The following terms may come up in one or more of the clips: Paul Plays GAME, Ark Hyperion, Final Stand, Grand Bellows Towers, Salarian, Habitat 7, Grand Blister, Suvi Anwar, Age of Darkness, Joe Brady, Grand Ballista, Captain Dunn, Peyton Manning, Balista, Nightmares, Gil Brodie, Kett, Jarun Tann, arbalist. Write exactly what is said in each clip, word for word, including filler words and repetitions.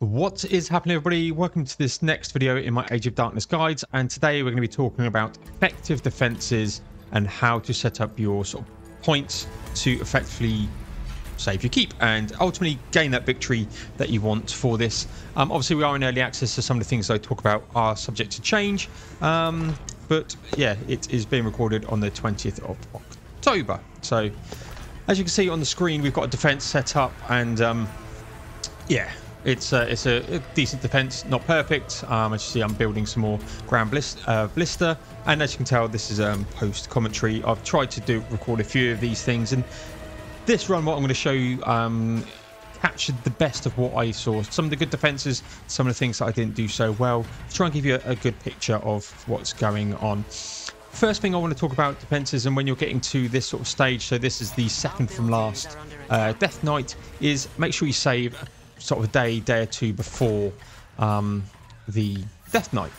What is happening, everybody? Welcome to this next video in my Age of Darkness guides, and today we're going to be talking about effective defenses and how to set up your sort of points to effectively save your keep and ultimately gain that victory that you want for this. Um, obviously we are in early access, so some of the things I talk about are subject to change, um, but yeah, it is being recorded on the twentieth of October. So as you can see on the screen, we've got a defense set up, and um, yeah, It's a, it's a decent defense, not perfect. Um, as you see, I'm building some more Grand Blister, uh, Blister. And as you can tell, this is um, post-commentary. I've tried to do record a few of these things. And this run, what I'm going to show you, um, captured the best of what I saw. Some of the good defenses, some of the things that I didn't do so well. Try and give you a, a good picture of what's going on. First thing I want to talk about defenses, and when you're getting to this sort of stage, so this is the second from last uh, Death Knight, is make sure you save sort of a day, day or two before um, the Death Knight.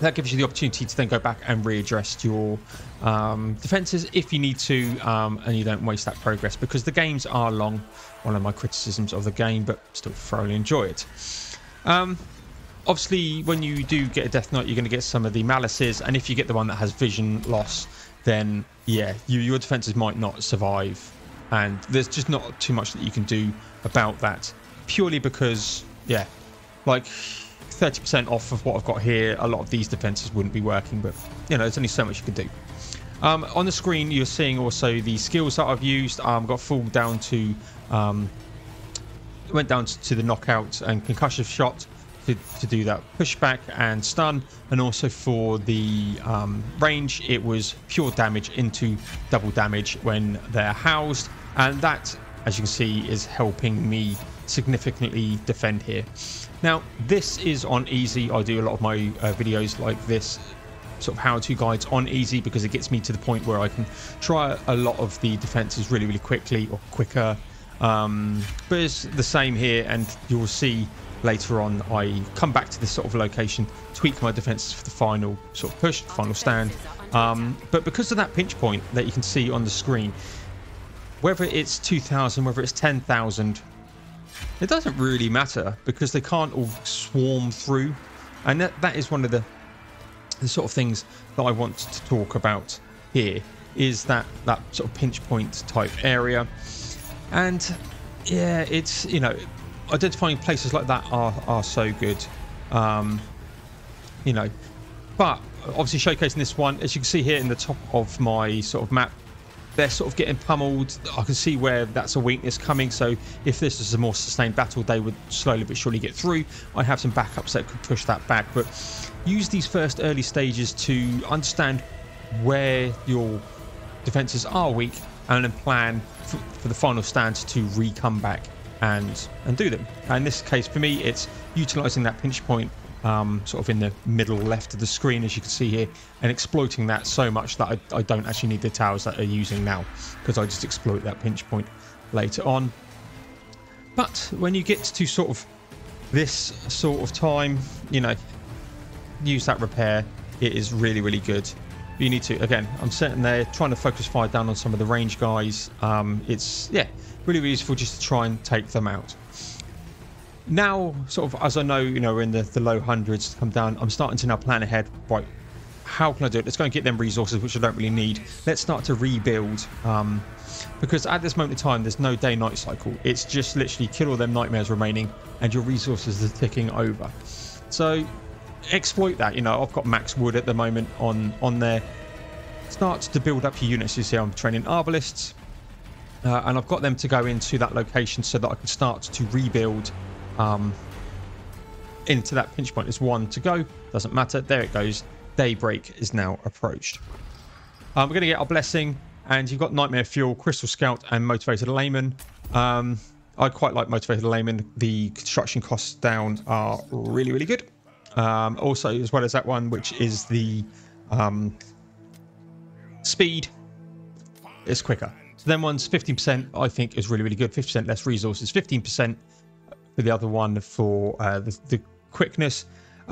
That gives you the opportunity to then go back and readjust your um, defenses if you need to, um, and you don't waste that progress, because the games are long. One of my criticisms of the game, but still thoroughly enjoy it. Um, obviously, when you do get a Death Knight, you're going to get some of the malices, and if you get the one that has vision loss, then yeah, you, your defenses might not survive, and there's just not too much that you can do about that. Purely because, yeah, like thirty percent off of what I've got here, a lot of these defenses wouldn't be working, but you know, there's only so much you can do. Um, on the screen, you're seeing also the skills that I've used. I've um, got full down to, um, went down to the knockout and concussion shot to, to do that pushback and stun, and also for the um, range, it was pure damage into double damage when they're housed, and that, as you can see, is helping me significantly defend here. Now this is on easy. I do a lot of my uh, videos like this, sort of how-to guides on easy, because it gets me to the point where I can try a lot of the defenses really really quickly or quicker, um, but it's the same here, and you'll see later on I come back to this sort of location, tweak my defenses for the final sort of push, final stand, um, but because of that pinch point that you can see on the screen, whether it's two thousand, whether it's ten thousand, it doesn't really matter, because they can't all swarm through, and that, that is one of the, the sort of things that I want to talk about here, is that that sort of pinch point type area. And yeah, it's, you know, identifying places like that are, are so good, um, you know, but obviously showcasing this one, as you can see here in the top of my sort of map, they're sort of getting pummeled. I can see where that's a weakness coming, so if this is a more sustained battle, they would slowly but surely get through. I have some backups that could push that back, but use these first early stages to understand where your defenses are weak, and then plan for, for the final stands to re-come back and, and do them. And in this case, for me, it's utilising that pinch point, Um, sort of in the middle left of the screen, as you can see here, and exploiting that so much that I, I don't actually need the towers that are using now, because I just exploit that pinch point later on. But when you get to sort of this sort of time, you know, use that repair. It is really really good. You need to, again, I'm sitting there trying to focus fire down on some of the range guys. Um, it's, yeah, really, really useful just to try and take them out. Now, sort of, as I know, you know, we're in the, the low hundreds to come down, I'm starting to now plan ahead. Right, how can I do it? Let's go and get them resources, which I don't really need. Let's start to rebuild, um, because at this moment in time, there's no day-night cycle. It's just literally kill all them nightmares remaining, and your resources are ticking over. So exploit that. You know, I've got max wood at the moment on, on there. Start to build up your units. You see, I'm training arbalists, uh, and I've got them to go into that location so that I can start to rebuild um into that pinch point. There's one to go, doesn't matter, there it goes. Daybreak is now approached. Um, we're gonna get our blessing, and you've got Nightmare Fuel, Crystal Scout, and Motivated Layman. um I quite like Motivated Layman. The construction costs down are really really good, um also as well as that one, which is the um speed. It's quicker, so then one's fifteen percent, I think, is really really good. Fifty percent less resources, fifteen percent for the other one for uh, the, the quickness.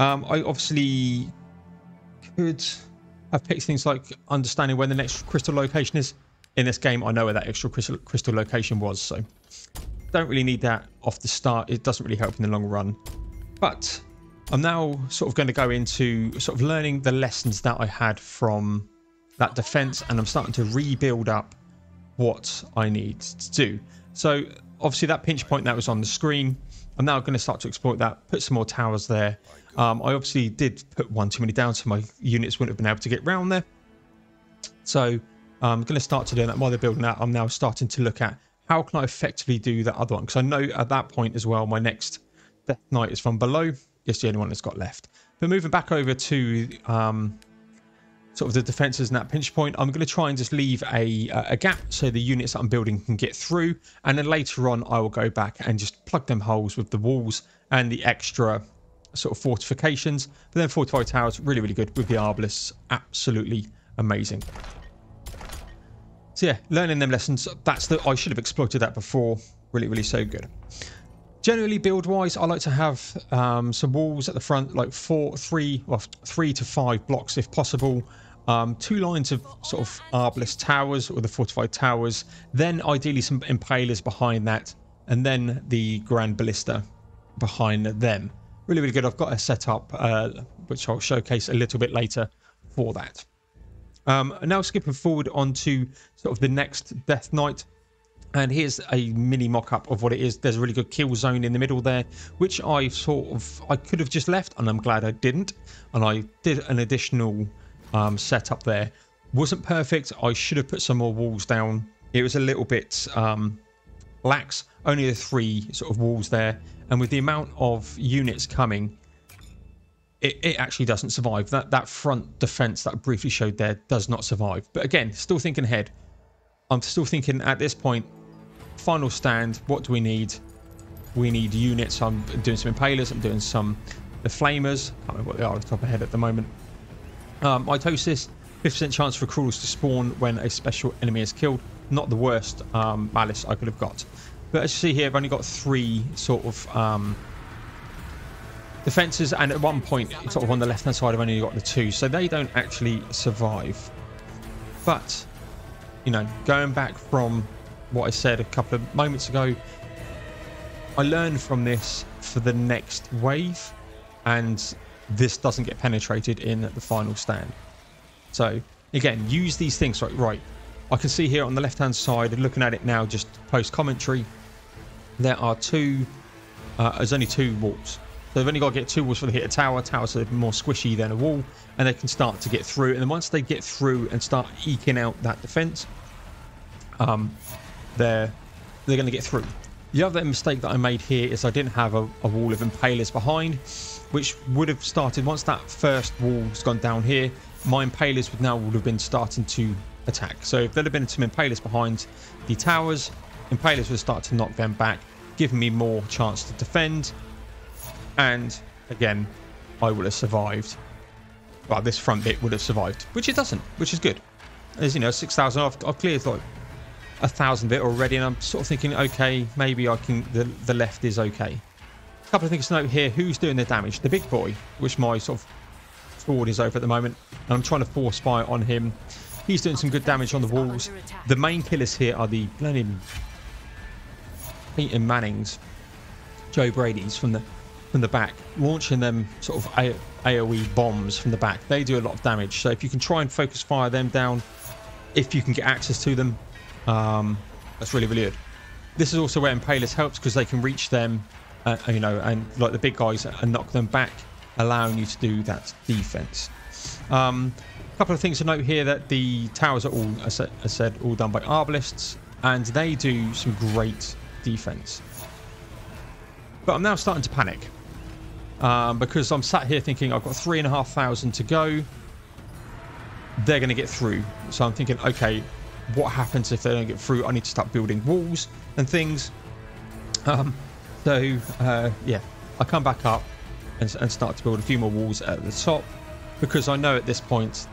Um, I obviously could have picked things like understanding where the next crystal location is. In this game, I know where that extra crystal, crystal location was, so Don't really need that off the start. It doesn't really help in the long run. But I'm now sort of going to go into sort of learning the lessons that I had from that defense, and I'm starting to rebuild up what I need to do. So obviously that pinch point that was on the screen, I'm now going to start to exploit that, put some more towers there. Um, I obviously did put one too many down, so my units wouldn't have been able to get round there. So I'm going to start to do that while they're building that. I'm now starting to look at how can I effectively do that other one, because I know at that point as well, my next Death Knight is from below. It's the only one that's got left. But moving back over to um, sort of the defences and that pinch point, I'm going to try and just leave a, a gap so the units that I'm building can get through. And then later on, I will go back and just plug them holes with the walls and the extra sort of fortifications. But then fortified towers, really, really good with the arbalists. Absolutely amazing. So yeah, learning them lessons. That's the, I should have exploited that before. Really, really so good. Generally, build-wise, I like to have um, some walls at the front, like four, three, well, three to five blocks if possible. Um, two lines of sort of arbalist towers or the fortified towers. Then, ideally, some impalers behind that, and then the Grand Ballista behind them. Really, really good. I've got a setup uh, which I'll showcase a little bit later for that. Um, and now skipping forward onto sort of the next Death Knight. And here's a mini mock-up of what it is. There's a really good kill zone in the middle there, which I sort of, I could have just left, and I'm glad I didn't. And I did an additional um, setup there. Wasn't perfect. I should have put some more walls down. It was a little bit um, lax. Only the three sort of walls there. And with the amount of units coming, it, it actually doesn't survive. That, that front defense that I briefly showed there does not survive. But again, still thinking ahead. I'm still thinking at this point, Final Stand, what do we need? We need units. I'm doing some impalers, I'm doing some the flamers. I can't remember what they are off the top of my head at the moment. Um, mitosis, fifty percent chance for crawlers to spawn when a special enemy is killed. Not the worst um, malice I could have got. But as you see here, I've only got three sort of um, defences, and at one point, sort of on the left-hand side, I've only got the two. So they don't actually survive. But, you know, going back from what I said a couple of moments ago, I learned from this for the next wave, and this doesn't get penetrated in the Final Stand. So again, use these things. Right, right. I can see here on the left hand side, looking at it now, just post commentary, there are two uh, there's only two walls, so they've only got to get two walls for the hit a tower. Towers are more squishy than a wall, and they can start to get through, and then once they get through and start eking out that defense, um They're, they're going to get through. The other mistake that I made here is I didn't have a, a wall of impalers behind, which would have started, once that first wall's gone down here, my impalers would now would have been starting to attack. So if there had been some impalers behind the towers, impalers would start to knock them back, giving me more chance to defend. And again, I would have survived. Well, this front bit would have survived, which it doesn't, which is good. As you know, six thousand, I've, I've cleared like a thousand bit already, and I'm sort of thinking, okay, maybe I can, the, the left is okay. A couple of things to note here. Who's doing the damage? The big boy, which my sort of forward is over at the moment, and I'm trying to force fire on him. He's doing some good damage on the walls. The main killers here are the Glenn Peyton Mannings, Joe Brady's from the from the back, launching them sort of A O E bombs from the back. They do a lot of damage, so if you can try and focus fire them down, if you can get access to them, um that's really, really good. This is also where impalers helps, because they can reach them, uh, you know, and like the big guys, and knock them back, allowing you to do that defense. Um a couple of things to note here, that the towers are all, as I said, all done by arbalists, and they do some great defense. But I'm now starting to panic, um because I'm sat here thinking I've got three and a half thousand to go. They're going to get through, so I'm thinking, okay, what happens if they don't get through? I need to start building walls and things. Um, so, uh, yeah, I come back up and, and start to build a few more walls at the top, because I know at this point,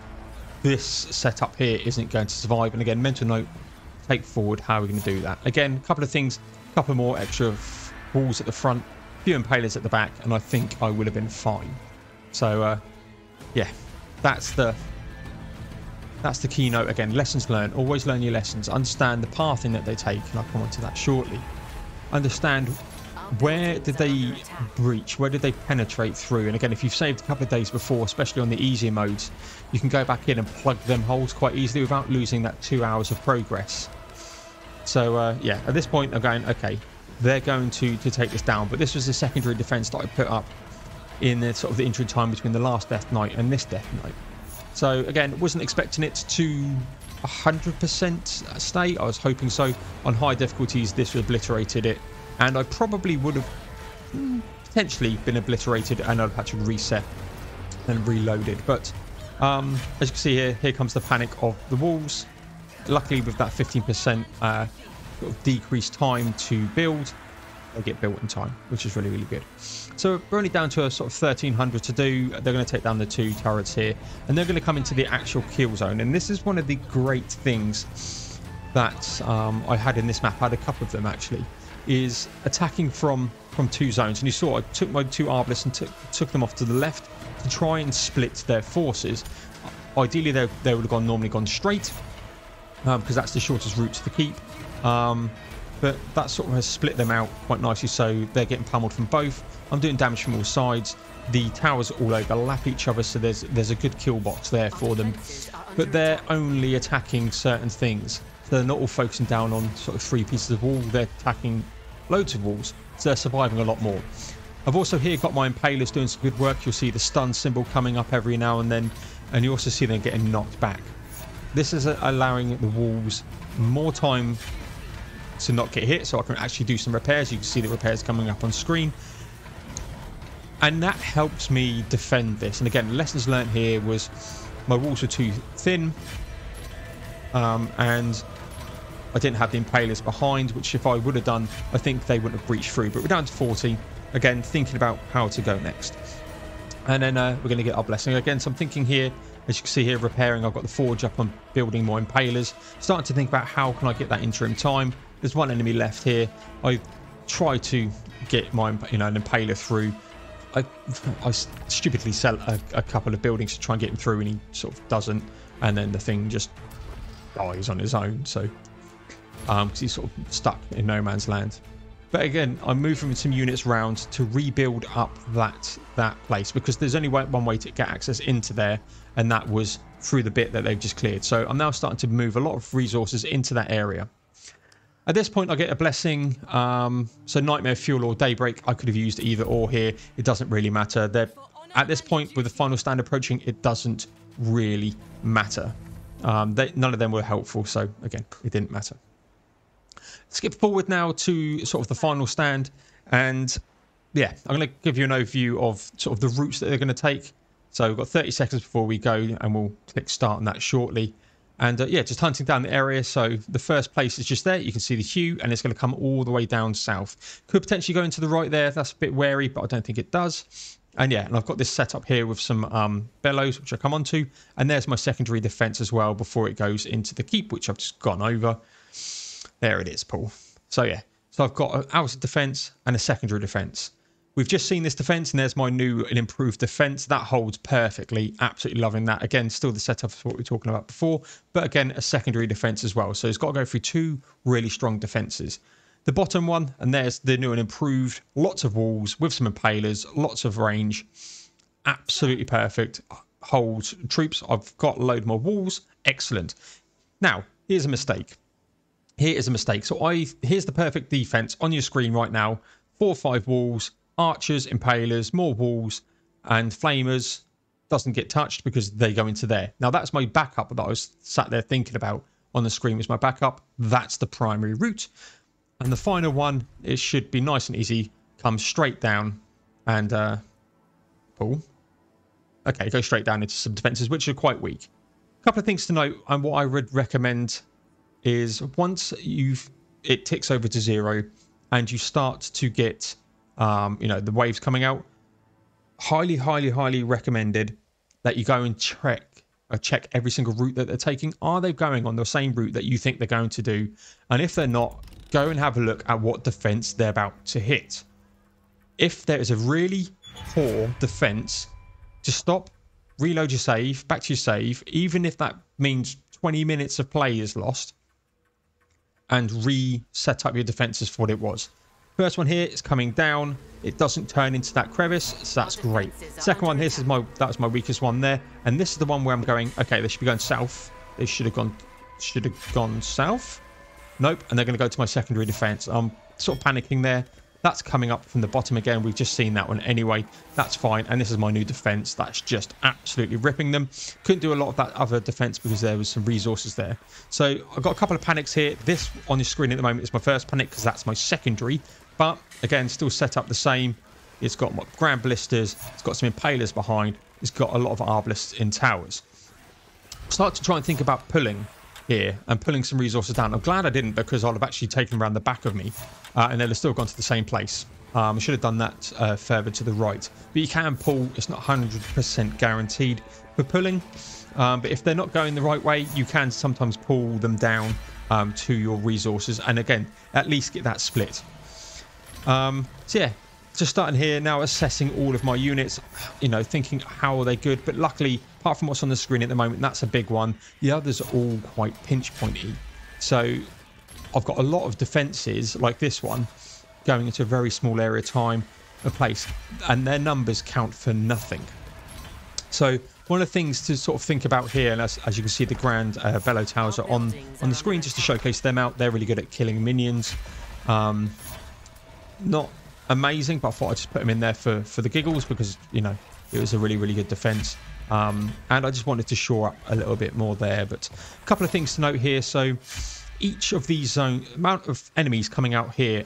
this setup here isn't going to survive. And again, mental note, take forward, how are we going to do that? Again, a couple of things, a couple more extra walls at the front, a few impalers at the back, and I think I would have been fine. So, uh, yeah, that's the... That's the keynote again. Lessons learned. Always learn your lessons. Understand the pathing that they take, and I'll come on to that shortly. understand where did they breach, where did they penetrate through. And again, if you've saved a couple of days before, especially on the easier modes, you can go back in and plug them holes quite easily without losing that two hours of progress. So uh, yeah, at this point I'm going, okay, they're going to, to take this down. But this was the secondary defense that I put up in the sort of the interim time between the last Death Knight and this Death Knight. So again, wasn't expecting it to one hundred percent stay. I was hoping so. On high difficulties, this obliterated it. And I probably would have potentially been obliterated and I'd have had to reset and reload it. But um, as you can see here, here comes the panic of the walls. Luckily, with that fifteen percent uh, sort of decreased time to build, they get built in time, which is really, really good. So we're only down to a sort of thirteen hundred to do. They're going to take down the two turrets here, and they're going to come into the actual kill zone. And this is one of the great things that um, I had in this map. I had a couple of them, actually, is attacking from from two zones. And you saw I took my two arbalists and took, took them off to the left to try and split their forces. Ideally, they, they would have gone normally gone straight, um, because that's the shortest route to the keep. Um, but that sort of has split them out quite nicely, so they're getting pummeled from both. I'm doing damage from all sides. The towers all overlap each other, so there's there's a good kill box there for them. But they're only attacking certain things. So they're not all focusing down on sort of three pieces of wall. They're attacking loads of walls, so they're surviving a lot more. I've also here got my impalers doing some good work. You'll see the stun symbol coming up every now and then, and you also see them getting knocked back. This is allowing the walls more time to not get hit, so I can actually do some repairs. You can see the repairs coming up on screen, and that helps me defend this. And again, lessons learned here was my walls were too thin, um, and I didn't have the impalers behind, which if I would have done, I think they wouldn't have breached through. But we're down to forty again, thinking about how to go next. And then uh, we're going to get our blessing again. So I'm thinking here, as you can see here, repairing. I've got the forge up, I'm building my impalers, starting to think about how can I get that interim time. There's one enemy left here. I try to get my, you know, an impaler through. I, I stupidly sell a, a couple of buildings to try and get him through, and he sort of doesn't. And then the thing just dies on his own. So, um, because he's sort of stuck in no man's land. But again, I'm moving some units round to rebuild up that that place, because there's only one way to get access into there, and that was through the bit that they've just cleared. So I'm now starting to move a lot of resources into that area. At this point, I get a blessing. Um, so Nightmare Fuel or Daybreak, I could have used either or here. It doesn't really matter. They're, at this point, with the final stand approaching, it doesn't really matter. Um, they, none of them were helpful, so again, it didn't matter. Skip forward now to sort of the final stand. And yeah, I'm going to give you an overview of sort of the routes that they're going to take. So we've got thirty seconds before we go, and we'll click start on that shortly. And uh, yeah, just hunting down the area. So the first place is just there. You can see the hue, and it's going to come all the way down south. Could potentially go into the right there. That's a bit wary, but I don't think it does. And yeah, and I've got this set up here with some um, bellows, which I'll come on to. And there's my secondary defense as well before it goes into the keep, which I've just gone over. There it is, Paul. So yeah, so I've got an outer defense and a secondary defense. We've just seen this defense, and there's my new and improved defense. That holds perfectly. Absolutely loving that. Again, still the setup of what we were talking about before, but again, a secondary defense as well. So it's got to go through two really strong defenses. The bottom one, and there's the new and improved. Lots of walls with some impalers, lots of range. Absolutely perfect. Holds troops. I've got a load more walls. Excellent. Now, here's a mistake. Here is a mistake. So I here's the perfect defense on your screen right now. Four or five walls. Archers, impalers, more walls, and flamers doesn't get touched because they go into there. Now, that's my backup that I was sat there thinking about on the screen was my backup. That's the primary route. And the final one, it should be nice and easy, comes straight down and uh, pull. Okay, go straight down into some defenses, which are quite weak. A couple of things to note, and what I would recommend is once you've it ticks over to zero and you start to get Um, you know, the waves coming out, highly, highly, highly recommended that you go and check or check every single route that they're taking. Are they going on the same route that you think they're going to do? And if they're not, go and have a look at what defense they're about to hit. If there is a really poor defense, just stop, reload your save, back to your save, even if that means twenty minutes of play is lost, and reset up your defenses for what it was. First one here is coming down. It doesn't turn into that crevice, so that's great. Second one, this is my that's my weakest one there, and this is the one where I'm going. Okay, they should be going south. They should have gone, should have gone south. Nope, and they're going to go to my secondary defense. I'm sort of panicking there. That's coming up from the bottom again. We've just seen that one anyway. That's fine. And this is my new defense. That's just absolutely ripping them. Couldn't do a lot of that other defense because there was some resources there. So I've got a couple of panics here. This on the screen at the moment is my first panic because that's my secondary. But again, still set up the same. It's got my Grand Blisters. It's got some Impalers behind. It's got a lot of Arbalists in towers. Start to try and think about pulling here and pulling some resources down. I'm glad I didn't because I'll have actually taken them around the back of me uh, and they'll have still gone to the same place. Um, I should have done that uh, further to the right. But you can pull. It's not one hundred percent guaranteed for pulling. Um, but if they're not going the right way, you can sometimes pull them down um, to your resources. And again, at least get that split. Um, so yeah, just starting here now, assessing all of my units, you know, thinking how are they good. But luckily, apart from what's on the screen at the moment, that's a big one. The others are all quite pinch pointy. So I've got a lot of defenses like this one going into a very small area time a place, and their numbers count for nothing. So one of the things to sort of think about here, and as, as you can see, the Grand uh, Bellows Towers are on on the screen just to showcase them out. They're really good at killing minions. Um, not amazing, but I thought I'd just put them in there for for the giggles because, you know, it was a really really good defense, um and I just wanted to shore up a little bit more there. But a couple of things to note here. So each of these zone amount of enemies coming out here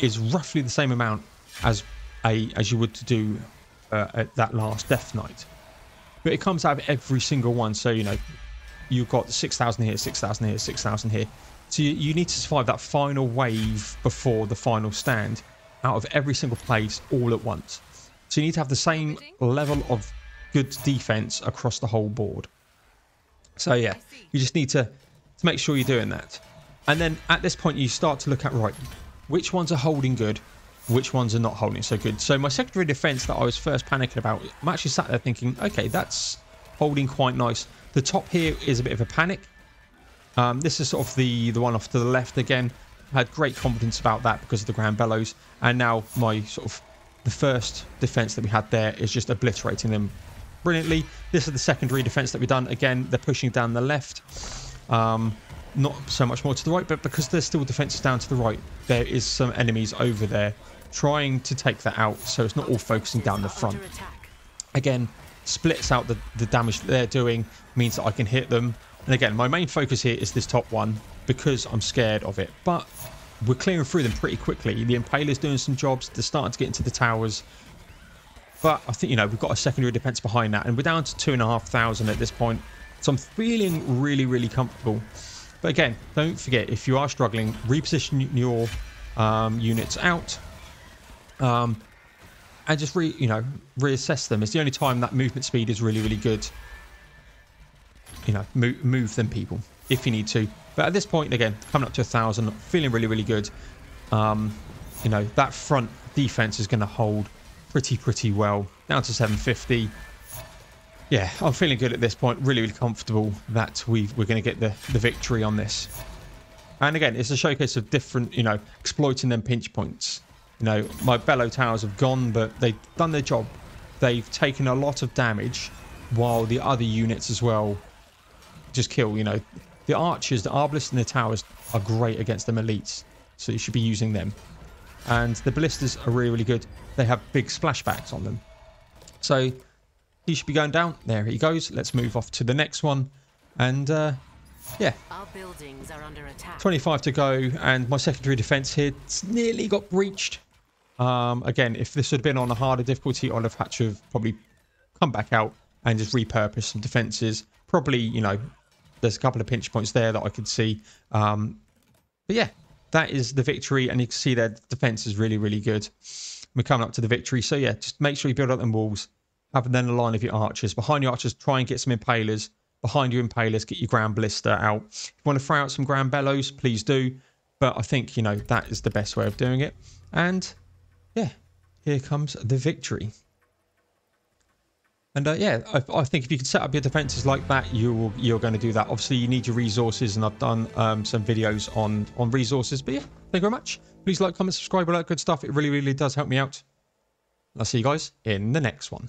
is roughly the same amount as a as you would to do uh, at that last death knight, but it comes out of every single one. So, you know, you've got six thousand here, six thousand here, six thousand here. So you, you need to survive that final wave before the final stand out of every single place all at once. So you need to have the same level of good defense across the whole board. So yeah, you just need to, to make sure you're doing that. And then at this point you start to look at, right, which ones are holding good, which ones are not holding so good. So my secondary defense that I was first panicking about, I'm actually sat there thinking, okay, that's holding quite nice. The top here is a bit of a panic. Um, this is sort of the, the one off to the left again. I had great confidence about that because of the Grand Bellows. And now my sort of the first defense that we had there is just obliterating them brilliantly. This is the secondary defense that we've done. Again, they're pushing down the left. Um, not so much more to the right, but because there's still defenses down to the right, there is some enemies over there trying to take that out. So it's not all focusing down the front. Again, splits out the, the damage that they're doing, means that I can hit them. And again, my main focus here is this top one because I'm scared of it. But we're clearing through them pretty quickly. The Impaler's doing some jobs. They're starting to get into the towers. But I think, you know, we've got a secondary defense behind that. And we're down to two and a half thousand at this point. So I'm feeling really, really comfortable. But again, don't forget, if you are struggling, reposition your um, units out. Um, and just, re you know, reassess them. It's the only time that movement speed is really, really good. You know, move, move them, people, if you need to. But at this point, again, coming up to a thousand, feeling really, really good. Um, you know, that front defense is going to hold pretty, pretty well. Down to seven fifty. Yeah, I'm feeling good at this point. Really, really comfortable that we've, we're going to get the, the victory on this. And again, it's a showcase of different, you know, exploiting them pinch points. You know, my Bellows Towers have gone, but they've done their job. They've taken a lot of damage, while the other units as well just kill. You know, the archers, the arbalists and the towers are great against them elites, so you should be using them. And the ballistas are really, really good. They have big splashbacks on them, so he should be going down. There he goes. Let's move off to the next one. And uh yeah, our buildings are under attack. twenty-five to go, and my secondary defense here nearly got breached. Um again, if this had been on a harder difficulty, I'd have had to have probably come back out and just repurpose some defenses. Probably, you know, there's a couple of pinch points there that I could see. Um, but yeah, that is the victory. And you can see their defense is really, really good. We're coming up to the victory. So yeah, just make sure you build up them walls. Have then a line of your archers. Behind your archers, try and get some impalers. Behind your impalers, get your Grand Blister out. If you want to throw out some Grand Bellows, please do. But I think, you know, that is the best way of doing it. And yeah, here comes the victory. And uh, yeah, I, I think if you can set up your defenses like that, you're you're going to do that. Obviously, you need your resources, and I've done um, some videos on on resources. But yeah, Thank you very much. Please like, comment, subscribe, all that good stuff. It really, really does help me out. I'll see you guys in the next one.